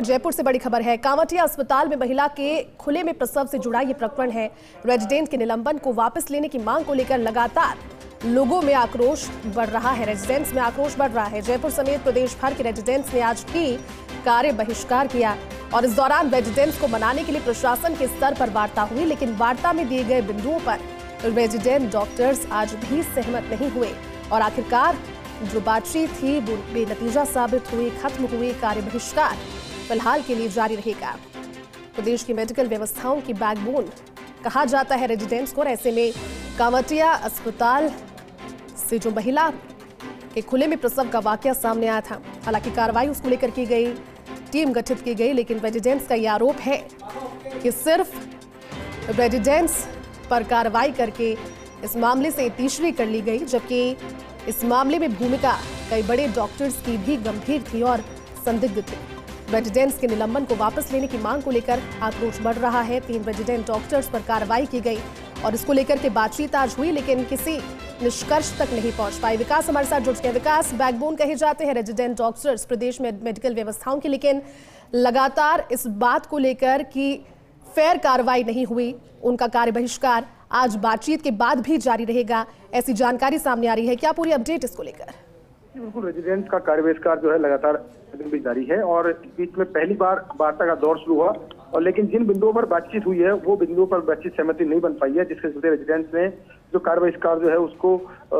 जयपुर से बड़ी खबर है। कांवटिया अस्पताल में महिला के खुले में प्रसव से जुड़ा यह प्रकरण है। रेजिडेंट के निलंबन को वापस लेने की मांग को लेकर लगातार लोगों में आक्रोश बढ़ रहा है, रेजिडेंट्स में आक्रोश बढ़ रहा है। जयपुर समेत प्रदेश भर के रेजिडेंट्स ने आज भी कार्य बहिष्कार किया और इस दौरान रेजिडेंट्स को मनाने के लिए प्रशासन के स्तर पर वार्ता हुई, लेकिन वार्ता में दिए गए बिंदुओं पर रेजिडेंट डॉक्टर्स आज भी सहमत नहीं हुए और आखिरकार जो बातचीत थी वो बेनतीजा साबित हुई, खत्म हुई। कार्य बहिष्कार फिलहाल के लिए जारी रहेगा। प्रदेश की मेडिकल व्यवस्थाओं की बैकबोन कहा जाता है रेजिडेंट्स को, और ऐसे में कांवटिया अस्पताल से जो महिला के खुले में प्रसव का वाकया सामने आया था, हालांकि कार्रवाई उसको लेकर की गई, टीम गठित की गई, लेकिन रेजिडेंट्स का यह आरोप है कि सिर्फ रेजिडेंट्स पर कार्रवाई करके इस मामले से तीसरी कर ली गई, जबकि इस मामले में भूमिका कई बड़े डॉक्टर्स की भी गंभीर थी और संदिग्ध थी। रेजिडेंट्स के निलंबन को वापस लेने की मांग को लेकर आक्रोश बढ़ रहा है। 3 रेजिडेंट डॉक्टर्स पर कार्रवाई की गई और इसको लेकर के बातचीत आज हुई, लेकिन किसी निष्कर्ष तक नहीं पहुंच पाई। विकास हमारे साथ जुड़ गए। विकास, बैकबोन कहे जाते हैं रेजिडेंट डॉक्टर्स प्रदेश में मेडिकल व्यवस्थाओं की, लेकिन लगातार इस बात को लेकर कि फेयर कार्रवाई नहीं हुई, उनका कार्य बहिष्कार आज बातचीत के बाद भी जारी रहेगा, ऐसी जानकारी सामने आ रही है। क्या पूरी अपडेट इसको लेकर? बिल्कुल, रेजिडेंट्स का कार्य बहिष्कार जो है लगातार भी जारी है और बीच में पहली बार वार्ता का दौर शुरू हुआ और लेकिन जिन बिंदुओं पर बातचीत हुई है वो बिंदुओं पर बातचीत सहमति नहीं बन पाई है, जिसके चलते रेजिडेंट्स ने जो कार्य बहिष्कार जो है उसको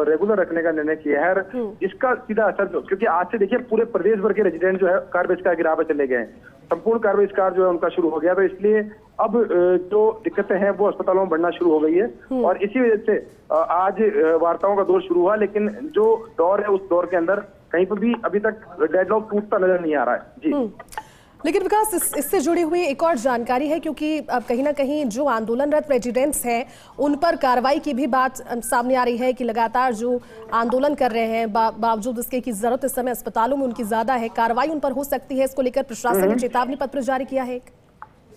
रेगुलर रखने का निर्णय किया है। इसका सीधा असर जो, क्योंकि आज से देखिए पूरे प्रदेश भर के रेजिडेंट जो है कार्य बहिष्कार की राह पर चले गए, संपूर्ण कार्य बहिष्कार जो है उनका शुरू हो गया, तो इसलिए अब जो दिक्कतें हैं वो अस्पतालों में बढ़ना शुरू हो गई है और इसी वजह से आज वार्ताओं का दौर शुरू हुआ, लेकिन जो दौर है उस दौर के अंदर कहीं पर भी अभी तक डेडलॉक टूटता नजर नहीं आ रहा है। जी, लेकिन विकास, इससे जुड़ी हुई एक और जानकारी है, क्योंकि अब कहीं ना कहीं जो आंदोलनरत रेजिडेंट्स हैं उन पर कार्रवाई की भी बात सामने आ रही है कि लगातार जो आंदोलन कर रहे हैं बावजूद इसके कि जरूरत इस समय अस्पतालों में उनकी ज्यादा है, कार्रवाई उन पर हो सकती है, इसको लेकर प्रशासन ने चेतावनी पत्र जारी किया है।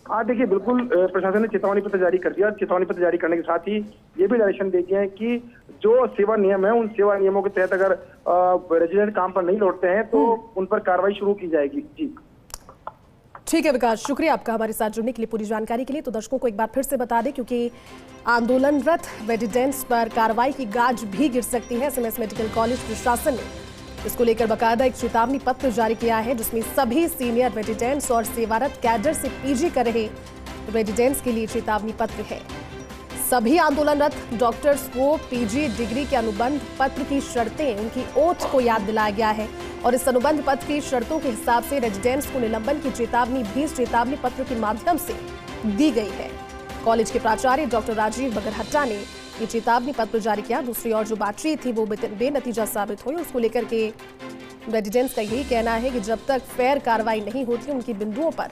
हाँ देखिए, बिल्कुल प्रशासन ने चेतावनी पत्र जारी कर दिया। चेतावनी पत्र जारी करने के साथ ही ये भी डायरेक्शन दे दिए हैं कि जो सेवा नियम है उन सेवा नियमों के तहत अगर रेजिडेंट काम पर नहीं लौटते हैं तो उन पर कार्रवाई शुरू की जाएगी। जी ठीक है विकास, शुक्रिया आपका हमारे साथ जुड़ने के लिए, पूरी जानकारी के लिए। तो दर्शकों को एक बार फिर से बता दें, क्योंकि आंदोलनरत रेजिडेंट्स पर कार्रवाई की गाज भी गिर सकती है। एसएमएस मेडिकल कॉलेज प्रशासन ने इसको लेकर बाकायदा एक चेतावनी पत्र जारी किया है, जिसमें सभी सीनियर रेजिडेंट्स और सेवारत कैडर से पीजी कर रहे रेजिडेंट्स के लिए चेतावनी पत्र है। सभी आंदोलनरत डॉक्टर्स को पीजी डिग्री के अनुबंध पत्र की शर्तें, उनकी ओथ को याद दिलाया गया है और इस अनुबंध पत्र की शर्तों के हिसाब से रेजिडेंट्स को निलंबन की चेतावनी भी इस चेतावनी पत्र के माध्यम से दी गई है। कॉलेज के प्राचार्य डॉक्टर राजीव बगरहट्टा ने ये चेतावनी पत्र जारी किया। दूसरी ओर जो बातचीत थी वो बेनतीजा साबित हुई, उसको लेकर के रेजिडेंट्स का यही कहना है कि जब तक फेयर कार्रवाई नहीं होती, उनकी बिंदुओं पर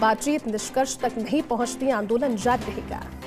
बातचीत निष्कर्ष तक नहीं पहुंचती, आंदोलन जारी रहेगा।